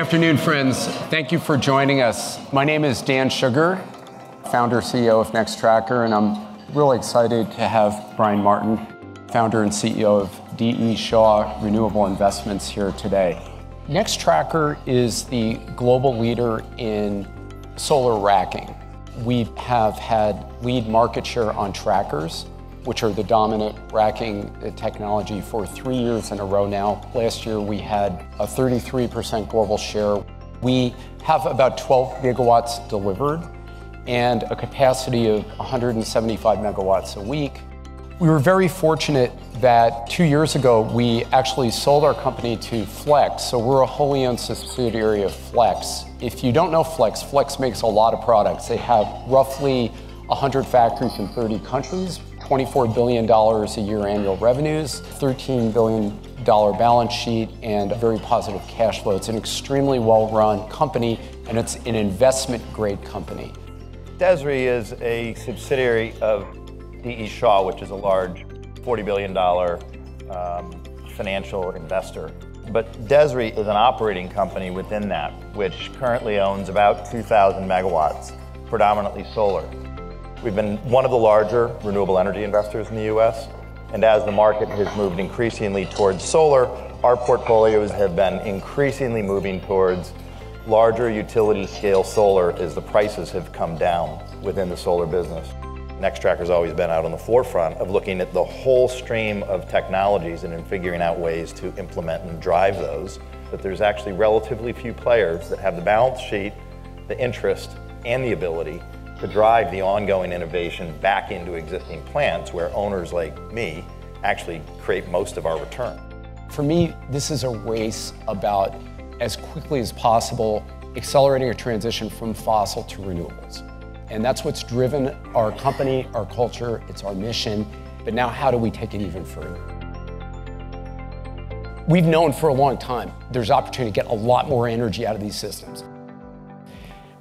afternoon, friends. Thank you for joining us. My name is Dan Shugar, founder and CEO of NEXTracker, and I'm really excited to have Brian Martin, founder and CEO of D.E. Shaw Renewable Investments, here today. NEXTracker is the global leader in solar racking. We have had lead market share on trackers, which are the dominant racking technology, for 3 years in a row now. Last year, we had a 33% global share. We have about 12 gigawatts delivered and a capacity of 175 megawatts a week. We were very fortunate that 2 years ago, we actually sold our company to Flex. So we're a wholly owned subsidiary of Flex. If you don't know Flex, Flex makes a lot of products. They have roughly 100 factories in 30 countries, $24 billion a year annual revenues, $13 billion balance sheet, and very positive cash flow. It's an extremely well-run company, and it's an investment-grade company. DESRI is a subsidiary of D.E. Shaw, which is a large $40 billion financial investor. But DESRI is an operating company within that, which currently owns about 2,000 megawatts, predominantly solar. We've been one of the larger renewable energy investors in the U.S., and as the market has moved increasingly towards solar, our portfolios have been increasingly moving towards larger utility-scale solar as the prices have come down within the solar business. NextTracker's always been out on the forefront of looking at the whole stream of technologies and in figuring out ways to implement and drive those, but there's actually relatively few players that have the balance sheet, the interest, and the ability to drive the ongoing innovation back into existing plants where owners like me actually create most of our return. For me, this is a race about, as quickly as possible, accelerating a transition from fossil to renewables. And that's what's driven our company, our culture, it's our mission. But now how do we take it even further? We've known for a long time there's opportunity to get a lot more energy out of these systems.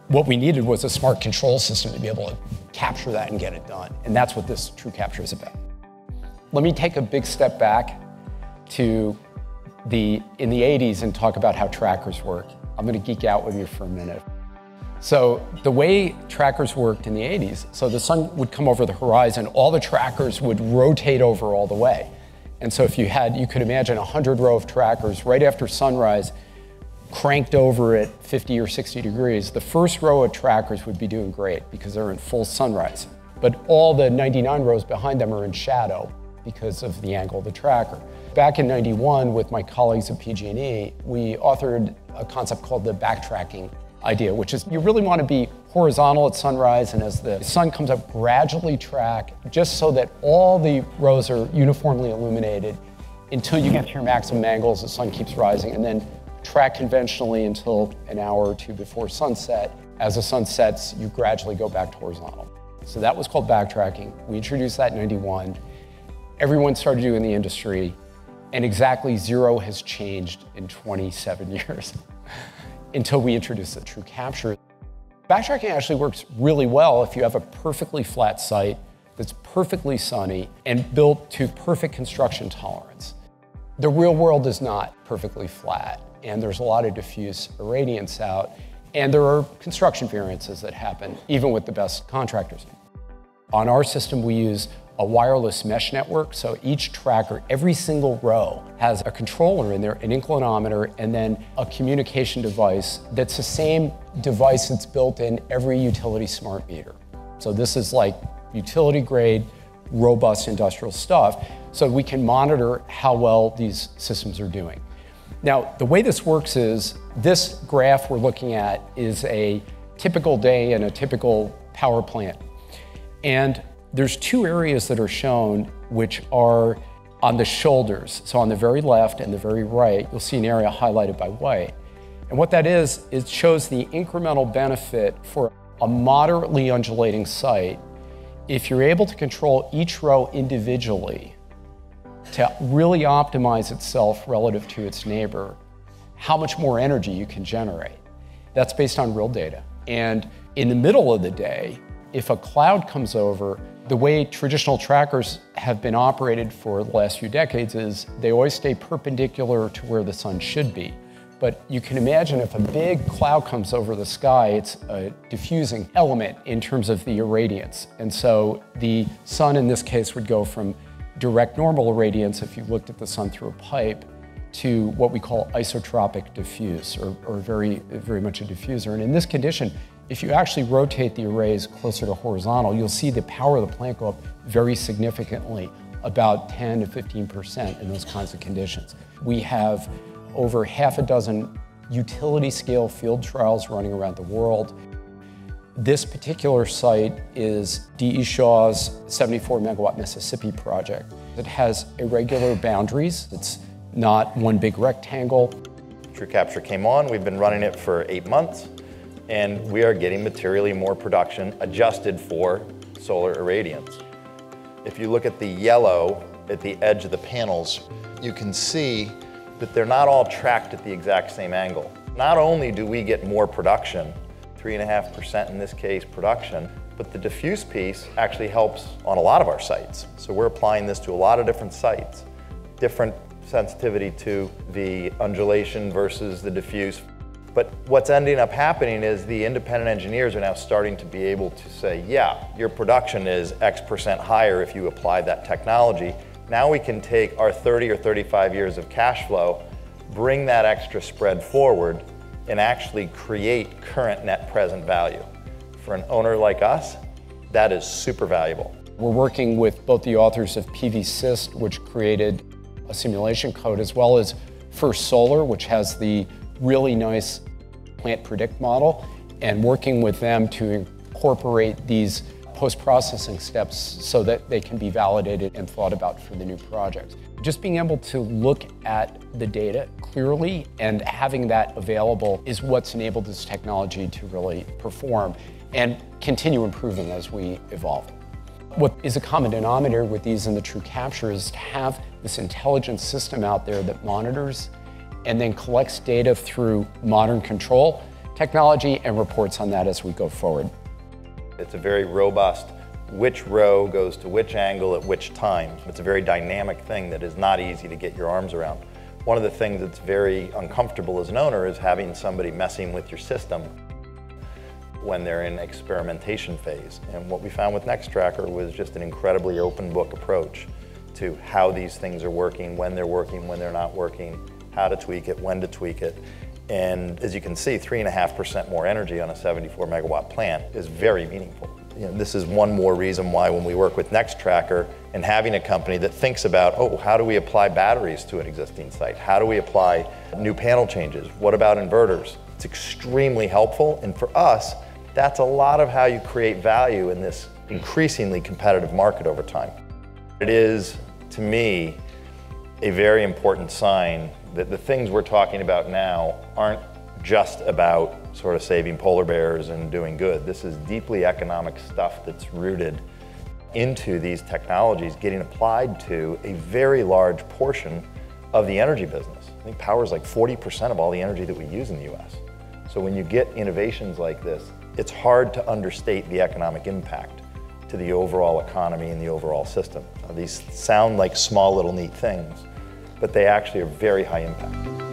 What we needed was a smart control system to be able to capture that and get it done. And that's what this TrueCapture is about. Let me take a big step back to in the 80s and talk about how trackers work. I'm gonna geek out with you for a minute. So the way trackers worked in the 80s, so the sun would come over the horizon, all the trackers would rotate over all the way. And so if you had, you could imagine 100 row of trackers right after sunrise, cranked over at 50 or 60 degrees, the first row of trackers would be doing great because they're in full sunrise. But all the 99 rows behind them are in shadow because of the angle of the tracker. Back in 91, with my colleagues at PG&E, we authored a concept called the backtracking idea, which is you really want to be horizontal at sunrise, and as the sun comes up, gradually track just so that all the rows are uniformly illuminated until you get to your maximum angles, the sun keeps rising, and then track conventionally until an hour or two before sunset. As the sun sets, you gradually go back to horizontal. So that was called backtracking. We introduced that in 91. Everyone started doing it in the industry, and exactly zero has changed in 27 years until we introduced the TrueCapture. Backtracking actually works really well if you have a perfectly flat site that's perfectly sunny and built to perfect construction tolerance. The real world is not perfectly flat, and there's a lot of diffuse irradiance out, and there are construction variances that happen, even with the best contractors. On our system, we use a wireless mesh network, so each tracker, every single row, has a controller in there, an inclinometer, and then a communication device that's the same device that's built in every utility smart meter. So this is like utility-grade, robust industrial stuff, so we can monitor how well these systems are doing. Now, the way this works is, this graph we're looking at is a typical day in a typical power plant. And there's two areas that are shown, which are on the shoulders. So on the very left and the very right, you'll see an area highlighted by white. And what that is, it shows the incremental benefit for a moderately undulating site if you're able to control each row individually to really optimize itself relative to its neighbor, how much more energy you can generate. That's based on real data. And in the middle of the day, if a cloud comes over, the way traditional trackers have been operated for the last few decades is they always stay perpendicular to where the sun should be. But you can imagine if a big cloud comes over the sky, it's a diffusing element in terms of the irradiance. And so the sun in this case would go from direct normal irradiance, if you looked at the sun through a pipe, to what we call isotropic diffuse, or very, very much a diffuser. And in this condition, if you actually rotate the arrays closer to horizontal, you'll see the power of the plant go up very significantly, about 10 to 15% in those kinds of conditions. We have over half a dozen utility scale field trials running around the world. This particular site is D.E. Shaw's 74 megawatt Mississippi project. It has irregular boundaries. It's not one big rectangle. TrueCapture came on. We've been running it for 8 months, and we are getting materially more production adjusted for solar irradiance. If you look at the yellow at the edge of the panels, you can see that they're not all tracked at the exact same angle. Not only do we get more production, 3.5% in this case production, but the diffuse piece actually helps on a lot of our sites. So we're applying this to a lot of different sites, different sensitivity to the undulation versus the diffuse. But what's ending up happening is the independent engineers are now starting to be able to say, yeah, your production is X% higher if you apply that technology. Now we can take our 30 or 35 years of cash flow, bring that extra spread forward, and actually create current net present value. For an owner like us, that is super valuable. We're working with both the authors of PVSyst, which created a simulation code, as well as First Solar, which has the really nice plant predict model, and working with them to incorporate these post-processing steps so that they can be validated and thought about for the new project. Just being able to look at the data clearly and having that available is what's enabled this technology to really perform and continue improving as we evolve. What is a common denominator with these in the TrueCapture is to have this intelligent system out there that monitors and then collects data through modern control technology and reports on that as we go forward. It's a very robust, which row goes to which angle at which time. It's a very dynamic thing that is not easy to get your arms around. One of the things that's very uncomfortable as an owner is having somebody messing with your system when they're in experimentation phase. And what we found with NEXTracker was just an incredibly open book approach to how these things are working, when they're not working, how to tweak it, when to tweak it. And as you can see, 3.5% more energy on a 74 megawatt plant is very meaningful. You know, this is one more reason why when we work with NEXTracker and having a company that thinks about, oh, how do we apply batteries to an existing site? How do we apply new panel changes? What about inverters? It's extremely helpful. And for us, that's a lot of how you create value in this increasingly competitive market over time. It is, to me, a very important sign that the things we're talking about now aren't just about sort of saving polar bears and doing good. This is deeply economic stuff that's rooted into these technologies getting applied to a very large portion of the energy business. I think power is like 40% of all the energy that we use in the US. So when you get innovations like this, it's hard to understate the economic impact to the overall economy and the overall system. Now, these sound like small little neat things, but they actually are very high impact.